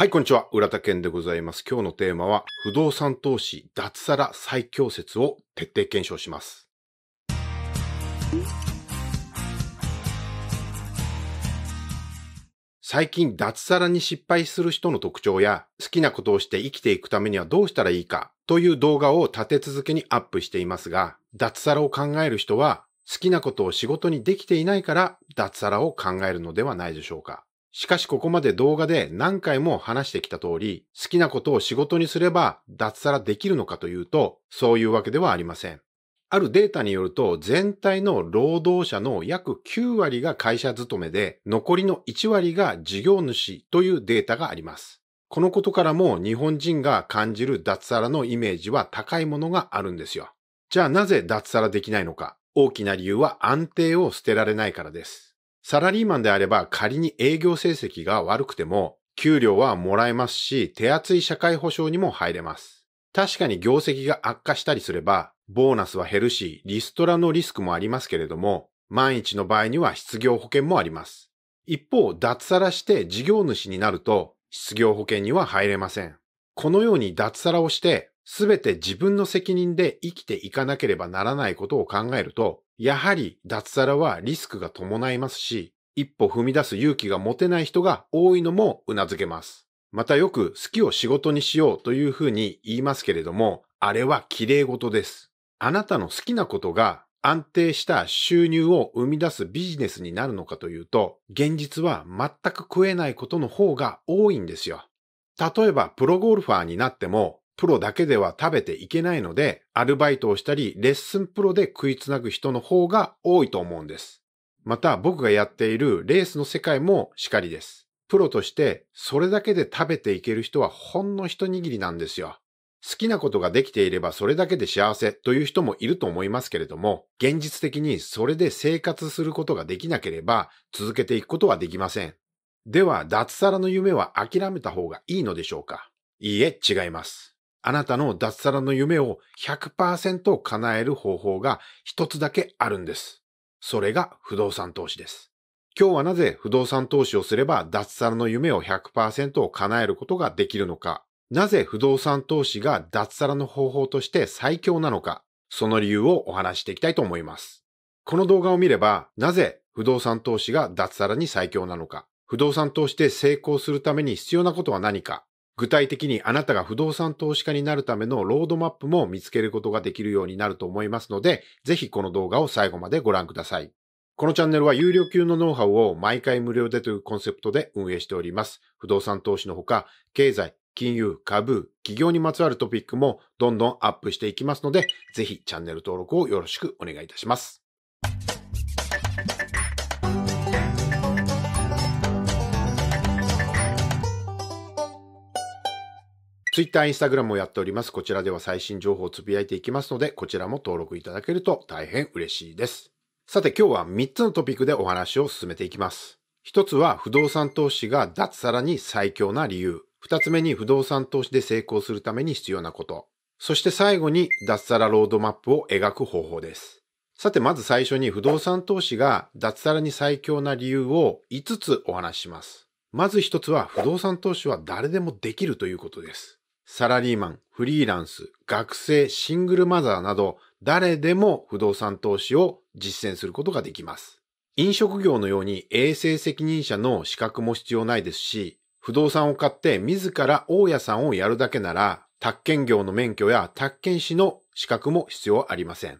はい、こんにちは。浦田健でございます。今日のテーマは、不動産投資脱サラ最強説を徹底検証します。最近、脱サラに失敗する人の特徴や、好きなことをして生きていくためにはどうしたらいいかという動画を立て続けにアップしていますが、脱サラを考える人は、好きなことを仕事にできていないから脱サラを考えるのではないでしょうか。しかしここまで動画で何回も話してきた通り、好きなことを仕事にすれば脱サラできるのかというと、そういうわけではありません。あるデータによると、全体の労働者の約9割が会社勤めで、残りの1割が事業主というデータがあります。このことからも日本人が感じる脱サラのイメージは高いものがあるんですよ。じゃあなぜ脱サラできないのか。大きな理由は安定を捨てられないからです。サラリーマンであれば仮に営業成績が悪くても給料はもらえますし、手厚い社会保障にも入れます。確かに業績が悪化したりすればボーナスは減るし、リストラのリスクもありますけれども、万一の場合には失業保険もあります。一方、脱サラして事業主になると失業保険には入れません。このように脱サラをして全て自分の責任で生きていかなければならないことを考えると、やはり脱サラはリスクが伴いますし、一歩踏み出す勇気が持てない人が多いのも頷けます。またよく好きを仕事にしようというふうに言いますけれども、あれは綺麗事です。あなたの好きなことが安定した収入を生み出すビジネスになるのかというと、現実は全く食えないことの方が多いんですよ。例えばプロゴルファーになっても、プロだけでは食べていけないので、アルバイトをしたり、レッスンプロで食いつなぐ人の方が多いと思うんです。また、僕がやっているレースの世界もしかりです。プロとして、それだけで食べていける人はほんの一握りなんですよ。好きなことができていればそれだけで幸せという人もいると思いますけれども、現実的にそれで生活することができなければ、続けていくことはできません。では、脱サラの夢は諦めた方がいいのでしょうか？いいえ、違います。あなたの脱サラの夢を 100% 叶える方法が一つだけあるんです。それが不動産投資です。今日はなぜ不動産投資をすれば脱サラの夢を 100% 叶えることができるのか、なぜ不動産投資が脱サラの方法として最強なのか、その理由をお話していきたいと思います。この動画を見れば、なぜ不動産投資が脱サラに最強なのか、不動産投資で成功するために必要なことは何か、具体的にあなたが不動産投資家になるためのロードマップも見つけることができるようになると思いますので、ぜひこの動画を最後までご覧ください。このチャンネルは有料級のノウハウを毎回無料でというコンセプトで運営しております。不動産投資のほか、経済、金融、株、企業にまつわるトピックもどんどんアップしていきますので、ぜひチャンネル登録をよろしくお願いいたします。Twitter、Instagram もやっております。こちらでは最新情報をつぶやいていきますので、こちらも登録いただけると大変嬉しいです。さて今日は3つのトピックでお話を進めていきます。1つは不動産投資が脱サラに最強な理由。2つ目に不動産投資で成功するために必要なこと。そして最後に脱サラロードマップを描く方法です。さてまず最初に不動産投資が脱サラに最強な理由を5つお話しします。まず1つは不動産投資は誰でもできるということです。サラリーマン、フリーランス、学生、シングルマザーなど、誰でも不動産投資を実践することができます。飲食業のように衛生責任者の資格も必要ないですし、不動産を買って自ら大家さんをやるだけなら、宅建業の免許や宅建士の資格も必要ありません。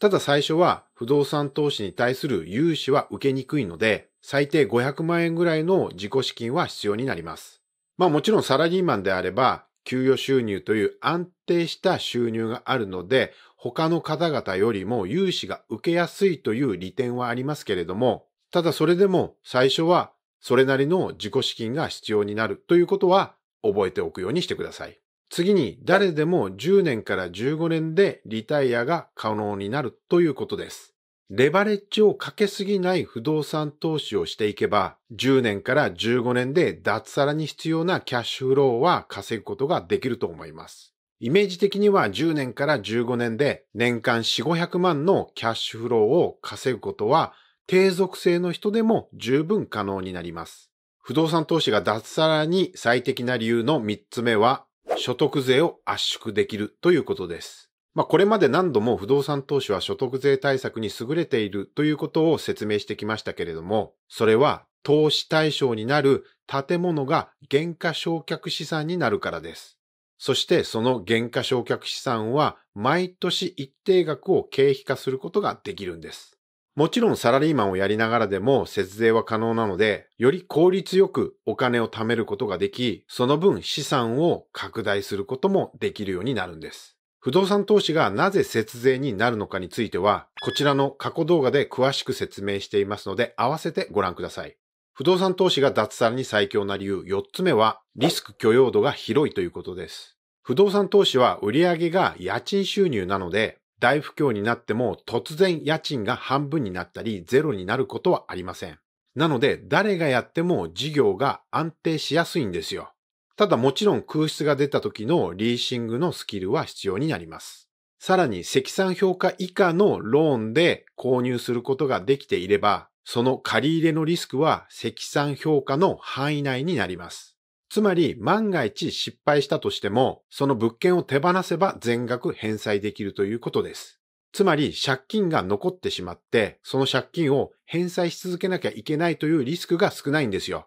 ただ最初は不動産投資に対する融資は受けにくいので、最低500万円ぐらいの自己資金は必要になります。まあもちろんサラリーマンであれば、給与収入という安定した収入があるので、他の方々よりも融資が受けやすいという利点はありますけれども、ただそれでも最初はそれなりの自己資金が必要になるということは覚えておくようにしてください。次に、誰でも10年から15年でリタイアが可能になるということです。レバレッジをかけすぎない不動産投資をしていけば、10年から15年で脱サラに必要なキャッシュフローは稼ぐことができると思います。イメージ的には10年から15年で年間4,500万のキャッシュフローを稼ぐことは、継続性の人でも十分可能になります。不不動産投資が脱サラに最適な理由の3つ目は、所得税を圧縮できるということです。これまで何度も不動産投資は所得税対策に優れているということを説明してきましたけれども、それは投資対象になる建物が減価償却資産になるからです。そしてその減価償却資産は毎年一定額を経費化することができるんです。もちろんサラリーマンをやりながらでも節税は可能なので、より効率よくお金を貯めることができ、その分資産を拡大することもできるようになるんです。不動産投資がなぜ節税になるのかについては、こちらの過去動画で詳しく説明していますので、合わせてご覧ください。不動産投資が脱サラに最強な理由4つ目は、リスク許容度が広いということです。不動産投資は売上が家賃収入なので、大不況になっても突然家賃が半分になったりゼロになることはありません。なので誰がやっても事業が安定しやすいんですよ。ただもちろん空室が出た時のリーシングのスキルは必要になります。さらに積算評価以下のローンで購入することができていれば、その借り入れのリスクは積算評価の範囲内になります。つまり万が一失敗したとしても、その物件を手放せば全額返済できるということです。つまり借金が残ってしまって、その借金を返済し続けなきゃいけないというリスクが少ないんですよ。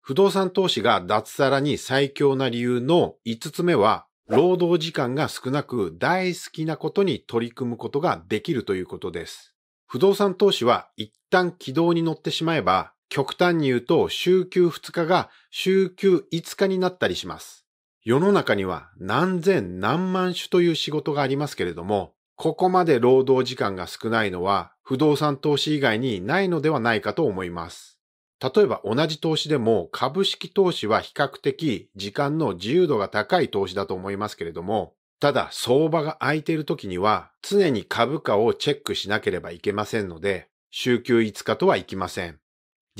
不動産投資が脱サラに最強な理由の5つ目は、労働時間が少なく大好きなことに取り組むことができるということです。不動産投資は一旦軌道に乗ってしまえば、極端に言うと週休2日が週休5日になったりします。世の中には何千何万種という仕事がありますけれども、ここまで労働時間が少ないのは不動産投資以外にないのではないかと思います。例えば同じ投資でも株式投資は比較的時間の自由度が高い投資だと思いますけれども、ただ相場が空いている時には常に株価をチェックしなければいけませんので、週休5日とはいきません。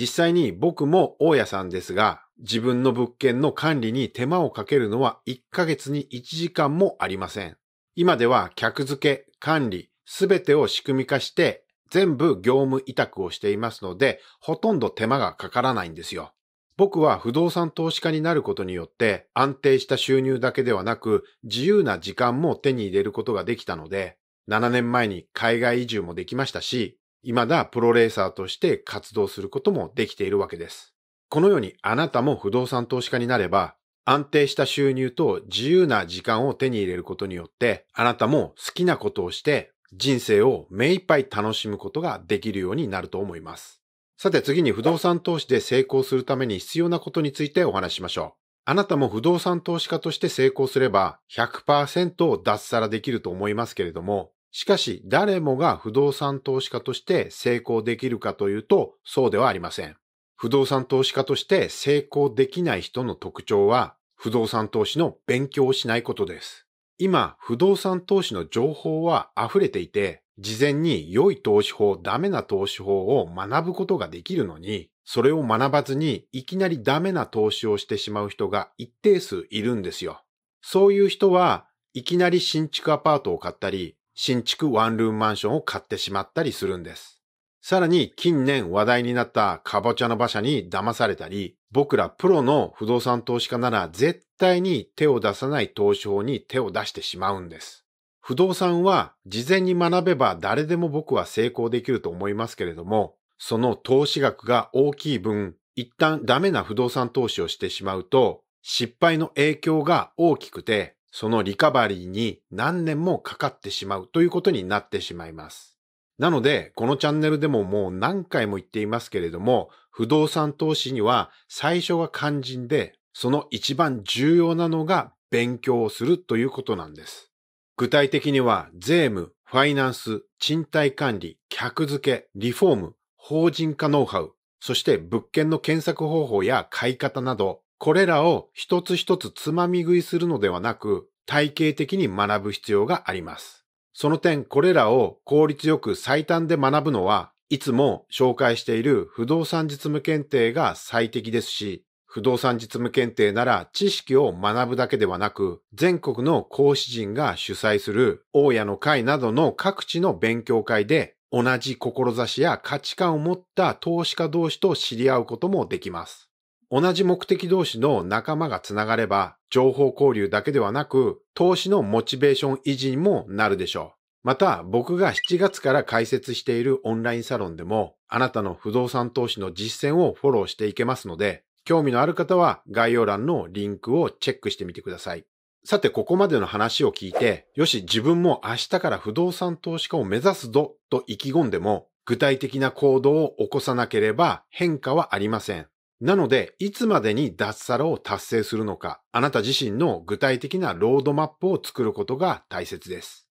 実際に僕も大家さんですが、自分の物件の管理に手間をかけるのは1ヶ月に1時間もありません。今では客付け、管理、すべてを仕組み化して全部業務委託をしていますので、ほとんど手間がかからないんですよ。僕は不動産投資家になることによって安定した収入だけではなく自由な時間も手に入れることができたので、7年前に海外移住もできましたし、未だプロレーサーとして活動することもできているわけです。このようにあなたも不動産投資家になれば、安定した収入と自由な時間を手に入れることによって、あなたも好きなことをして人生を目いっぱい楽しむことができるようになると思います。さて次に不動産投資で成功するために必要なことについてお話ししましょう。あなたも不動産投資家として成功すれば 100% を脱サラできると思いますけれども、しかし誰もが不動産投資家として成功できるかというとそうではありません。不動産投資家として成功できない人の特徴は不動産投資の勉強をしないことです。今不動産投資の情報は溢れていて、事前に良い投資法、ダメな投資法を学ぶことができるのに、それを学ばずにいきなりダメな投資をしてしまう人が一定数いるんですよ。そういう人はいきなり新築アパートを買ったり、新築ワンルームマンションを買ってしまったりするんです。さらに近年話題になったカボチャの馬車に騙されたり、僕らプロの不動産投資家なら絶対に手を出さない投資法に手を出してしまうんです。不動産は事前に学べば誰でも僕は成功できると思いますけれども、その投資額が大きい分、一旦ダメな不動産投資をしてしまうと、失敗の影響が大きくて、そのリカバリーに何年もかかってしまうということになってしまいます。なので、このチャンネルでももう何回も言っていますけれども、不動産投資には最初が肝心で、その一番重要なのが勉強をするということなんです。具体的には税務、ファイナンス、賃貸管理、客付け、リフォーム、法人化ノウハウ、そして物件の検索方法や買い方など、これらを一つ一つつまみ食いするのではなく、体系的に学ぶ必要があります。その点、これらを効率よく最短で学ぶのは、いつも紹介している不動産実務検定が最適ですし、不動産実務検定なら知識を学ぶだけではなく、全国の講師陣が主催する大家の会などの各地の勉強会で、同じ志や価値観を持った投資家同士と知り合うこともできます。同じ目的同士の仲間がつながれば、情報交流だけではなく、投資のモチベーション維持にもなるでしょう。また、僕が7月から開設しているオンラインサロンでも、あなたの不動産投資の実践をフォローしていけますので、興味のある方は概要欄のリンクをチェックしてみてください。さて、ここまでの話を聞いて、よし、自分も明日から不動産投資家を目指すぞと意気込んでも、具体的な行動を起こさなければ変化はありません。なので、いつまでに脱サラを達成するのか、あなた自身の具体的なロードマップを作ることが大切です。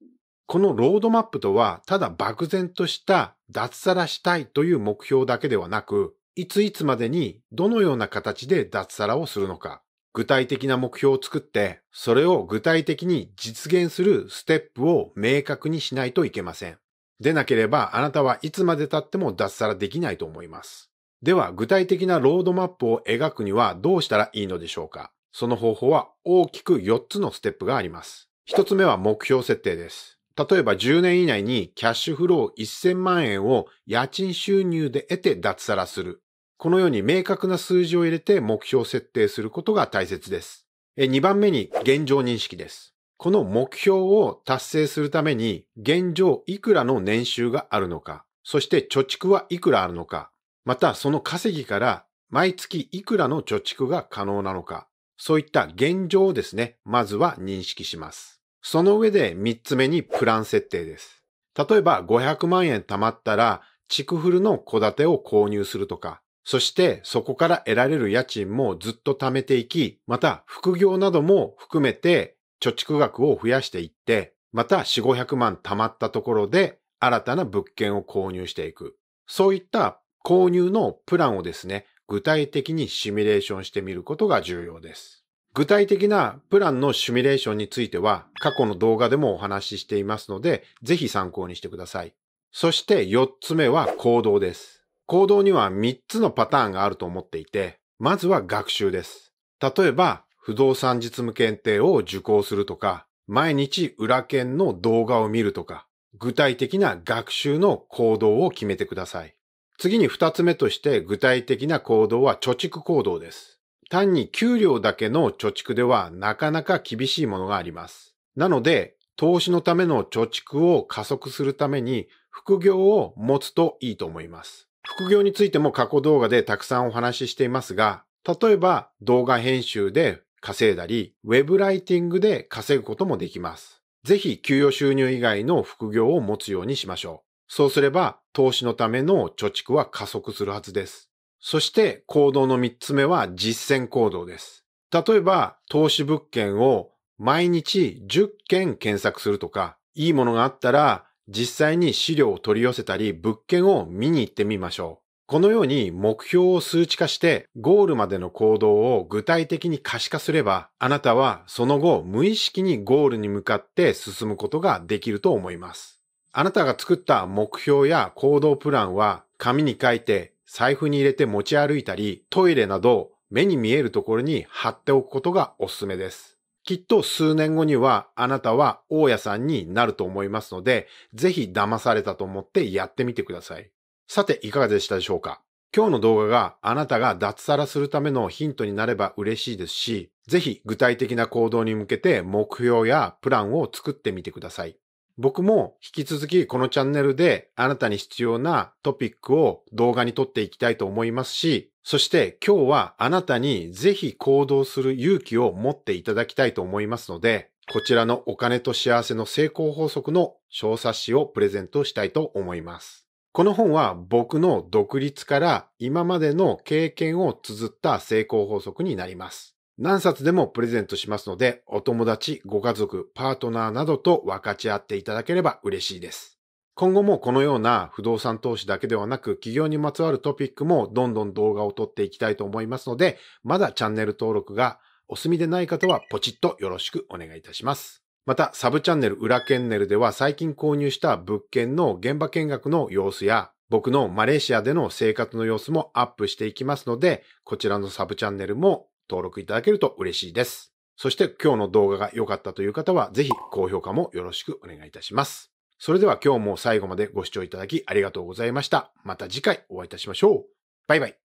このロードマップとは、ただ漠然とした脱サラしたいという目標だけではなく、いつまでにどのような形で脱サラをするのか、具体的な目標を作って、それを具体的に実現するステップを明確にしないといけません。でなければ、あなたはいつまで経っても脱サラできないと思います。では、具体的なロードマップを描くにはどうしたらいいのでしょうか。その方法は大きく4つのステップがあります。1つ目は目標設定です。例えば10年以内にキャッシュフロー1000万円を家賃収入で得て脱サラする。このように明確な数字を入れて目標設定することが大切です。2番目に現状認識です。この目標を達成するために現状いくらの年収があるのか、そして貯蓄はいくらあるのか、またその稼ぎから毎月いくらの貯蓄が可能なのか、そういった現状をですね、まずは認識します。その上で3つ目にプラン設定です。例えば500万円貯まったら、築古の戸建てを購入するとか、そしてそこから得られる家賃もずっと貯めていき、また副業なども含めて貯蓄額を増やしていって、また4、500万貯まったところで新たな物件を購入していく。そういった購入のプランをですね、具体的にシミュレーションしてみることが重要です。具体的なプランのシミュレーションについては過去の動画でもお話ししていますので、ぜひ参考にしてください。そして4つ目は行動です。行動には3つのパターンがあると思っていて、まずは学習です。例えば、不動産実務検定を受講するとか、毎日裏検の動画を見るとか、具体的な学習の行動を決めてください。次に2つ目として具体的な行動は貯蓄行動です。単に給料だけの貯蓄ではなかなか厳しいものがあります。なので、投資のための貯蓄を加速するために副業を持つといいと思います。副業についても過去動画でたくさんお話ししていますが、例えば動画編集で稼いだり、ウェブライティングで稼ぐこともできます。ぜひ給与収入以外の副業を持つようにしましょう。そうすれば投資のための貯蓄は加速するはずです。そして行動の3つ目は実践行動です。例えば投資物件を毎日10件検索するとか、いいものがあったら実際に資料を取り寄せたり物件を見に行ってみましょう。このように目標を数値化してゴールまでの行動を具体的に可視化すれば、あなたはその後無意識にゴールに向かって進むことができると思います。あなたが作った目標や行動プランは紙に書いて財布に入れて持ち歩いたり、トイレなど目に見えるところに貼っておくことがおすすめです。きっと数年後にはあなたは大家さんになると思いますので、ぜひ騙されたと思ってやってみてください。さて、いかがでしたでしょうか。今日の動画があなたが脱サラするためのヒントになれば嬉しいですし、ぜひ具体的な行動に向けて目標やプランを作ってみてください。僕も引き続きこのチャンネルであなたに必要なトピックを動画に撮っていきたいと思いますし、そして今日はあなたにぜひ行動する勇気を持っていただきたいと思いますので、こちらのお金と幸せの成功法則の小冊子をプレゼントしたいと思います。この本は僕の独立から今までの経験を綴った成功法則になります。何冊でもプレゼントしますので、お友達、ご家族、パートナーなどと分かち合っていただければ嬉しいです。今後もこのような不動産投資だけではなく、起業にまつわるトピックもどんどん動画を撮っていきたいと思いますので、まだチャンネル登録がお済みでない方はポチッとよろしくお願いいたします。また、サブチャンネル裏ケンネルでは最近購入した物件の現場見学の様子や、僕のマレーシアでの生活の様子もアップしていきますので、こちらのサブチャンネルも登録いただけると嬉しいです。そして今日の動画が良かったという方はぜひ高評価もよろしくお願いいたします。それでは今日も最後までご視聴いただきありがとうございました。また次回お会いいたしましょう。バイバイ。